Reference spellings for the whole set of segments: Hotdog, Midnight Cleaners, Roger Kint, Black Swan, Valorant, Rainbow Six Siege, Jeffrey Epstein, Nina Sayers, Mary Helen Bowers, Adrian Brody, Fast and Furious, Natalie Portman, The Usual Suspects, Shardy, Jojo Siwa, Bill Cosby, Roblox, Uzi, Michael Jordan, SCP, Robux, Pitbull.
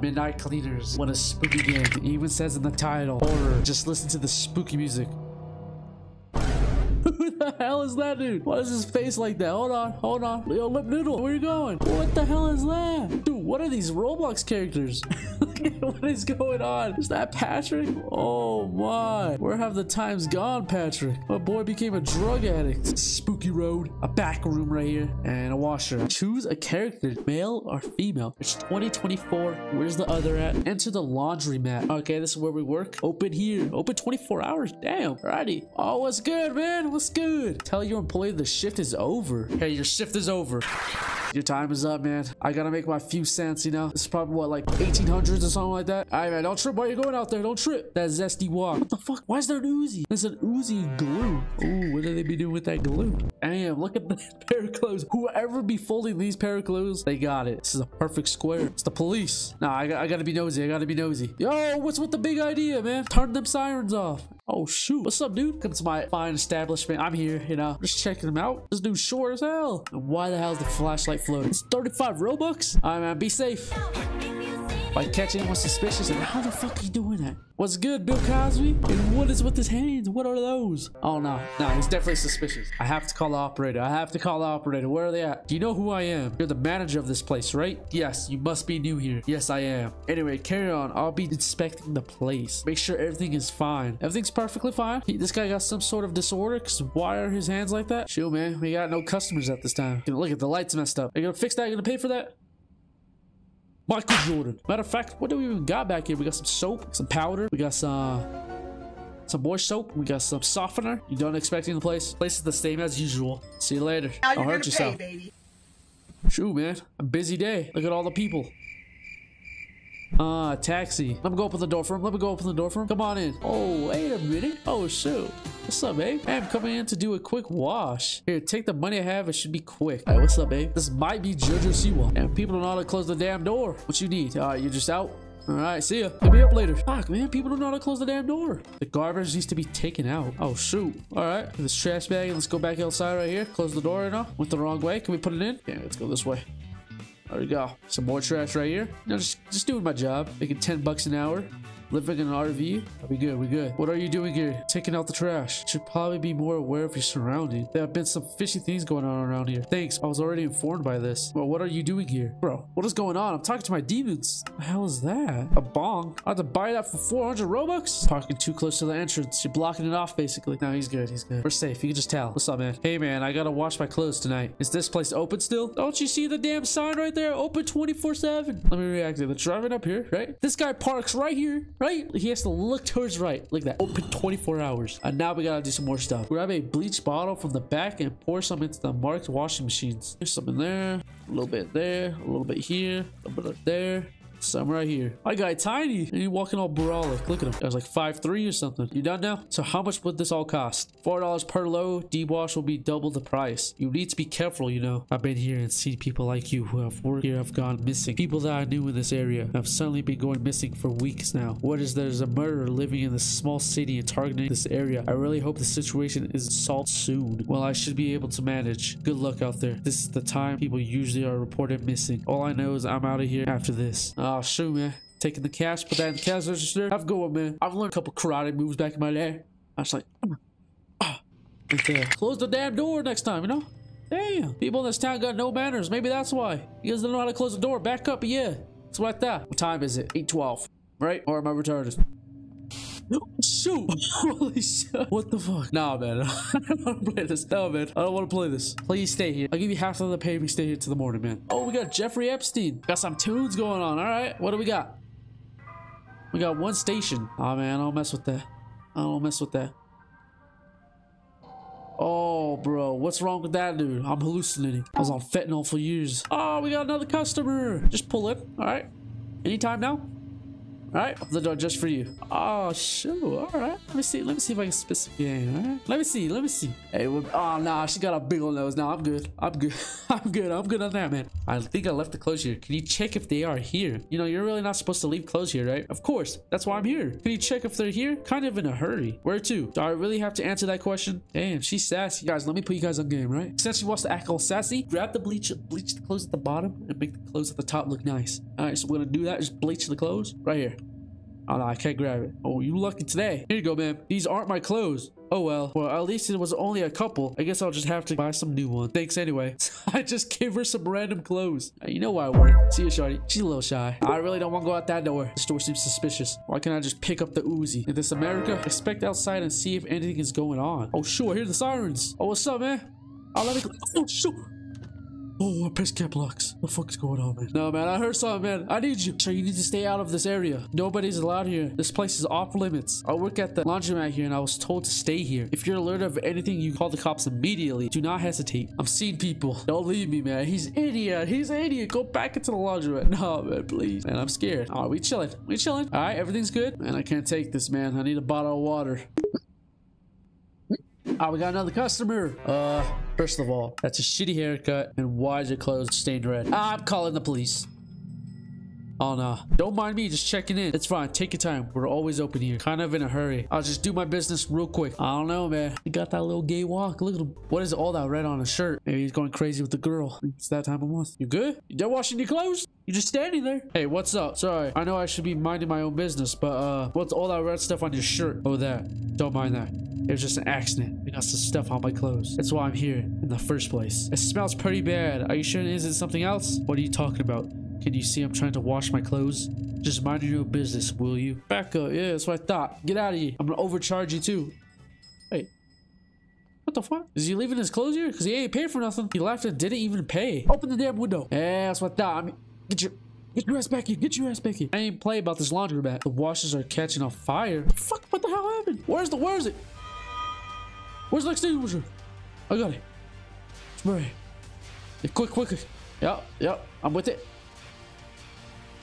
Midnight Cleaners. What a spooky game. It even says in the title, horror. Just listen to the spooky music. Who the hell is that dude? Why is his face like that? Hold on, hold on. Yo, Lip Noodle, where are you going? What the hell is that? Dude, what are these Roblox characters? What is going on? Is that Patrick? Oh my. Where have the times gone, Patrick? My boy became a drug addict. Spooky road. A back room right here. And a washer. Choose a character. Male or female. It's 2024. Where's the other at? Enter the laundry mat. Okay, this is where we work. Open here. Open 24 hours. Damn. Alrighty. Oh, what's good, man? What's good? Tell your employee the shift is over. Hey, your shift is over. Your time is up, man. I gotta make my few cents, you know? It's probably, what, like 1800s or something like that? All right, man, don't trip while you're going out there. Don't trip. That zesty walk. What the fuck? Why is there an Uzi? There's an Uzi glue. Ooh, what do they be doing with that glue? Damn, look at that pair of clothes. Whoever be folding these pair of clothes, they got it. This is a perfect square. It's the police. Nah, I gotta be nosy. I gotta be nosy. Yo, what's with the big idea, man? Turn them sirens off. Oh, shoot. What's up, dude? Come to my fine establishment. I'm here, you know. Just checking them out. This dude's short as hell. Why the hell is the flashlight floating? It's 35 Robux? All right, man. Be safe. By catching anyone suspicious, and how the fuck are you doing that? What's good, Bill Cosby? And what is with his hands? What are those? Oh, no. No, he's definitely suspicious. I have to call the operator. I have to call the operator. Where are they at? Do you know who I am? You're the manager of this place, right? Yes, you must be new here. Yes, I am. Anyway, carry on. I'll be inspecting the place. Make sure everything is fine. Everything's perfectly fine. This guy got some sort of disorder, because why are his hands like that? Shoot, man. We got no customers at this time. Look at the lights messed up. Are you going to fix that? Are you going to pay for that? Michael Jordan. Matter of fact, what do we even got back here? We got some soap, some powder. We got some more soap. We got some softener. You don't expect in the place? Place is the same as usual. See you later. Now don't hurt yourself. Pay, baby. Shoot, man. A busy day. Look at all the people. Taxi. Let me go open the door for him. Let me go open the door for him. Come on in. Oh, wait a minute. Oh, shoot. What's up, babe? Hey, I'm coming in to do a quick wash. Here, take the money I have. It should be quick. All right, what's up, babe? This might be Jojo Siwa. And people don't know how to close the damn door. What you need? All right, you're just out. All right, see ya. Hit me up later. Fuck, man. People don't know how to close the damn door. The garbage needs to be taken out. Oh, shoot. All right. This trash bag. Let's go back outside right here. Close the door right now. Went the wrong way. Can we put it in? Yeah, let's go this way. There we go. Some more trash right here. No, just doing my job. Making 10 bucks an hour. Living in an RV. We good, we good. What are you doing here? Taking out the trash. Should probably be more aware of your surroundings. There have been some fishy things going on around here. Thanks, I was already informed by this. Well, what are you doing here? Bro, what is going on? I'm talking to my demons. What the hell is that? A bong? I have to buy that for 400 Robux? Parking too close to the entrance. You're blocking it off, basically. No, he's good, he's good. We're safe, you can just tell. What's up, man? Hey, man, I gotta wash my clothes tonight. Is this place open still? Don't you see the damn sign right there? Open 24/7. Let me react to it. They're driving up here, right? This guy parks right here. Right? He has to look towards right. Look at that. Open 24 hours. And now we gotta do some more stuff. Grab a bleach bottle from the back and pour some into the marked washing machines. There's some in there. A little bit there. A little bit here. A little bit up there. Some right here. My guy tiny. And he's walking all brolic. Look at him. That was like 5'3" or something. You done now? So how much would this all cost? $4 per load. Deep wash will be double the price. You need to be careful, you know. I've been here and seen people like you who have worked here have gone missing. People that I knew in this area have suddenly been going missing for weeks now. What is there's a murderer living in this small city and targeting this area. I really hope the situation is solved soon. Well, I should be able to manage. Good luck out there. This is the time people usually are reported missing. All I know is I'm out of here after this. Oh, shoot, man. Taking the cash, put that in the cash register. Have a good one, man. I've learned a couple karate moves back in my day. I was like, ah. Close the damn door next time, you know? Damn. People in this town got no manners. Maybe that's why. You guys don't know how to close the door. Back up, yeah. It's like that. What time is it? 8:12. Right? Or am I retarded? Shoot! Holy shit! What the fuck? Nah, man. I don't want to play this. No, man. I don't want to play this. Please stay here. I'll give you half of the pay. We stay here till the morning, man. Oh, we got Jeffrey Epstein. Got some tunes going on. All right. What do we got? We got one station. Oh, man. I don't mess with that. I don't mess with that. Oh, bro. What's wrong with that, dude? I'm hallucinating. I was on fentanyl for years. Oh, we got another customer. Just pull it. All right. Anytime now? All right, the door just for you. Oh sure, all right. Let me see. Let me see if I can specify. Yeah, all right. Let me see. Let me see. Hey, oh nah, she got a big old nose. Nah, I'm good. I'm good. I'm good. I'm good on that, man. I think I left the clothes here. Can you check if they are here? You know, you're really not supposed to leave clothes here, right? Of course. That's why I'm here. Can you check if they're here? Kind of in a hurry. Where to? Do I really have to answer that question? Damn, she's sassy. Guys, let me put you guys on game, right? Since she wants to act all sassy, grab the bleach, bleach the clothes at the bottom, and make the clothes at the top look nice. All right, so we're gonna do that. Just bleach the clothes right here. Oh no, I can't grab it. Oh, you lucky today. Here you go, ma'am. These aren't my clothes. Oh well. Well, at least it was only a couple. I guess I'll just have to buy some new ones. Thanks anyway. I just gave her some random clothes. You know why I work. See you, Shardy. She's a little shy. I really don't want to go out that door. This door seems suspicious. Why can't I just pick up the Uzi? In this America, expect outside and see if anything is going on. Oh sure, I hear the sirens. Oh, what's up, man? I'll let it. Oh sure. Oh, I pressed cap locks. What the fuck's going on, man? No, man, I heard something, man. I need you. So you need to stay out of this area. Nobody's allowed here. This place is off limits. I work at the laundromat here, and I was told to stay here. If you're alerted of anything, you call the cops immediately. Do not hesitate. I'm seeing people. Don't leave me, man. He's an idiot. He's an idiot. Go back into the laundromat. No, man, please. Man, I'm scared. All right, we chilling. We chilling. All right, everything's good. Man, I can't take this, man. I need a bottle of water. Oh, we got another customer. First of all, that's a shitty haircut. And why is your clothes stained red? I'm calling the police. Oh no, don't mind me, just checking in. It's fine, take your time. We're always open here. Kind of in a hurry. I'll just do my business real quick. I don't know, man. He got that little gay walk. Look at him. What is all that red on his shirt? Maybe he's going crazy with the girl. It's that time of month. You good? You done washing your clothes? You're just standing there. Hey, what's up? Sorry, I know I should be minding my own business, but what's all that red stuff on your shirt? Oh, that. Don't mind that. It was just an accident. I got some stuff on my clothes. That's why I'm here in the first place. It smells pretty bad. Are you sure it isn't something else? What are you talking about? Can you see I'm trying to wash my clothes? Just mind your own business, will you? Back up. Yeah, that's what I thought. Get out of here. I'm gonna overcharge you too. Wait. What the fuck? Is he leaving his clothes here? Because he ain't paid for nothing. He left and didn't even pay. Open the damn window. Yeah, that's what I thought. I mean, get your ass back here. Get your ass back here. I ain't play about this laundromat. The washers are catching on fire. Fuck, what the hell happened? Where's it? Where's the extinguisher? I got it. Spray. Yeah, quick. Yep. I'm with it.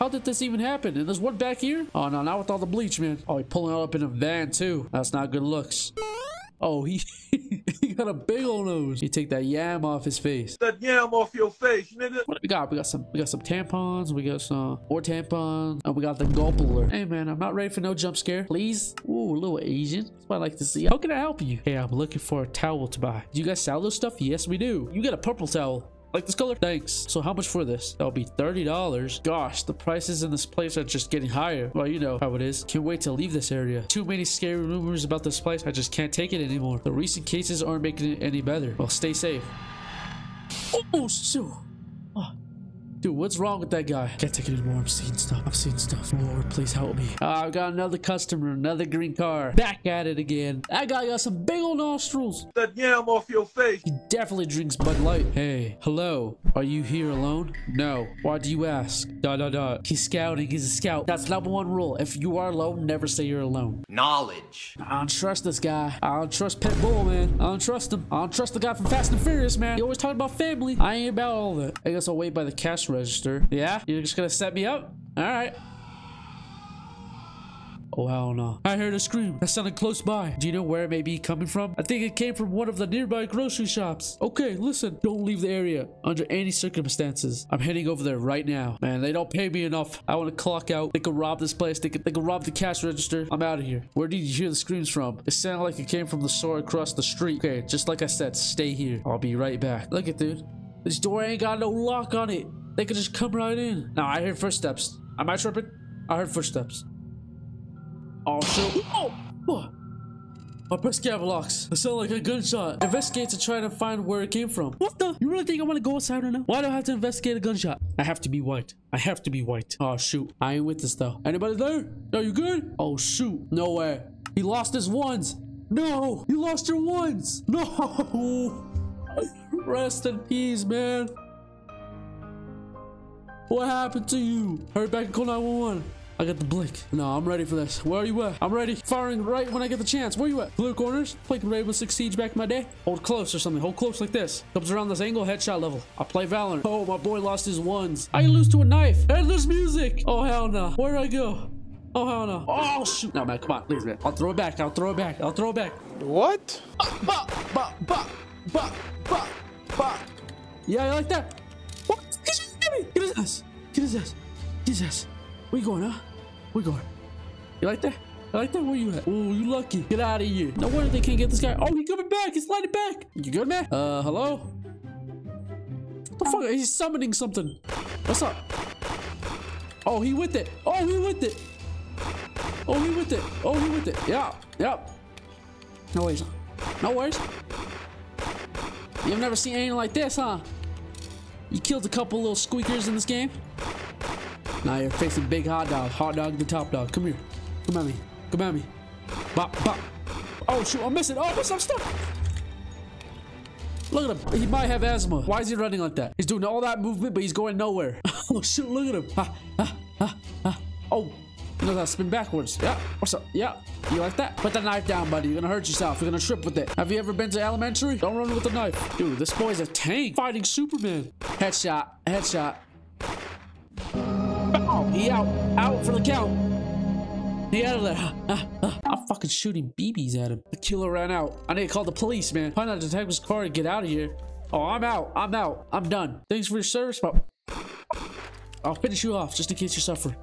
How did this even happen? And there's one back here? Oh, no, not with all the bleach, man. Oh, he's pulling up in a van, too. That's not good looks. Oh, he got a big old nose. He take that yam off his face. That yam off your face, nigga. What do we got? We got some tampons. We got some more tampons. And we got the gulp alert. Hey, man, I'm not ready for no jump scare. Please. Ooh, a little Asian. That's what I like to see. How can I help you? Hey, I'm looking for a towel to buy. Do you guys sell those stuff? Yes, we do. You got a purple towel. Like this color? Thanks. So how much for this? That'll be $30. Gosh, the prices in this place are just getting higher. Well, you know how it is. Can't wait to leave this area. Too many scary rumors about this place. I just can't take it anymore. The recent cases aren't making it any better. Well, stay safe. Oh, shoot. Oh. Dude, what's wrong with that guy? Can't take it anymore. I'm seeing stuff. Lord, please help me. I've got another customer, another green car. Back at it again. That guy got some big old nostrils. That yam off your face. He definitely drinks Bud Light. Hey, hello. Are you here alone? No. Why do you ask? .. He's scouting. He's a scout. That's #1 rule. If you are alone, never say you're alone. Knowledge. I don't trust this guy. I don't trust Pitbull, man. I don't trust him. I don't trust the guy from Fast and Furious, man. He always talking about family. I ain't about all that. I guess I'll wait by the cash register. Yeah, you're just gonna set me up? All right. Oh, hell no. I heard a scream. That sounded close by. Do you know where it may be coming from? I think it came from one of the nearby grocery shops. Okay, listen. Don't leave the area under any circumstances. I'm heading over there right now. Man, they don't pay me enough. I want to clock out. They could rob this place. They could rob the cash register. I'm out of here. Where did you hear the screams from? It sounded like it came from the store across the street. Okay, just like I said, stay here. I'll be right back. Look it, dude. This door ain't got no lock on it. They could just come right in. No, I heard footsteps. Am I tripping? I heard footsteps. Oh, shit. Oh! I pressed cap locks. It sounded like a gunshot. Investigate to try to find where it came from. What the? You really think I want to go outside right now? Why do I have to investigate a gunshot? I have to be white. Oh, shoot. I ain't with this, though. Anybody there? Are you good? Oh, shoot. No way. He lost his ones. No! You lost your ones. No! Rest in peace, man. What happened to you? Hurry back and call 911. I got the blink. No, I'm ready for this. Where are you at? I'm ready. Firing right when I get the chance. Where are you at? Blue corners. Played Rainbow Six Siege back in my day. Hold close or something. Hold close like this. Comes around this angle, headshot level. I play Valorant. Oh, my boy lost his ones. I lose to a knife. And there's music. Oh, hell no. Nah. Where'd I go? Oh, hell no. Oh, shoot. No, man. Come on. Please, man. I'll throw it back. I'll throw it back. I'll throw it back. What? Yeah, you like that? What? Give us this. Give us this. Give us this. We going, huh? We going. You like that? I like that. Where you at? Oh, you lucky. Get out of here. No wonder they can't get this guy. Oh, he's coming back. He's sliding back. You good, man? Hello? What the fuck? He's summoning something. What's up? Oh, he with it. Oh, he with it. Oh, he with it. Oh, he with it. Yeah. Yep. No worries. No worries. You've never seen anything like this, huh? You killed a couple little squeakers in this game. Now you're facing big hot dog. Hot dog the top dog. Come here. Come at me. Come at me. Bop, bop. Oh, shoot. I'm missing. Oh, I'm stuck. Look at him. He might have asthma. Why is he running like that? He's doing all that movement, but he's going nowhere. Oh, shoot. Look at him. Ah, ah, ah, ah. Oh, you know that spin backwards. Yeah. What's up? Yeah. You like that? Put the knife down, buddy. You're gonna hurt yourself. You're gonna trip with it. Have you ever been to elementary? Don't run with the knife. Dude, this boy's a tank fighting Superman. Headshot. Headshot. Oh, he out. Out for the count. He out of there. I'm fucking shooting BBs at him. The killer ran out. I need to call the police, man. Find that detective's car and get out of here. Oh, I'm out. I'm out. I'm done. Thanks for your service, but I'll finish you off just in case you suffer.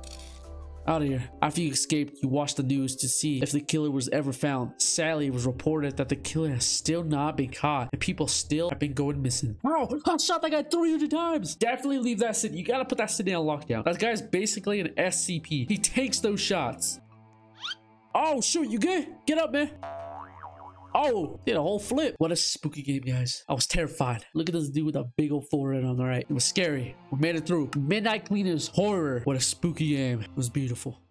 Out of here. After you escaped, you watched the news to see if the killer was ever found. Sadly, it was reported that the killer has still not been caught and people still have been going missing. Wow, I shot that guy 300 times. Definitely leave that city. You gotta put that city on lockdown. That guy's basically an SCP. He takes those shots. Oh, shoot, you good? Get up, man. Oh, did a whole flip. What a spooky game, guys. I was terrified. Look at this dude with a big old forehead on the right. It was scary. We made it through. Midnight Cleaners horror. What a spooky game. It was beautiful.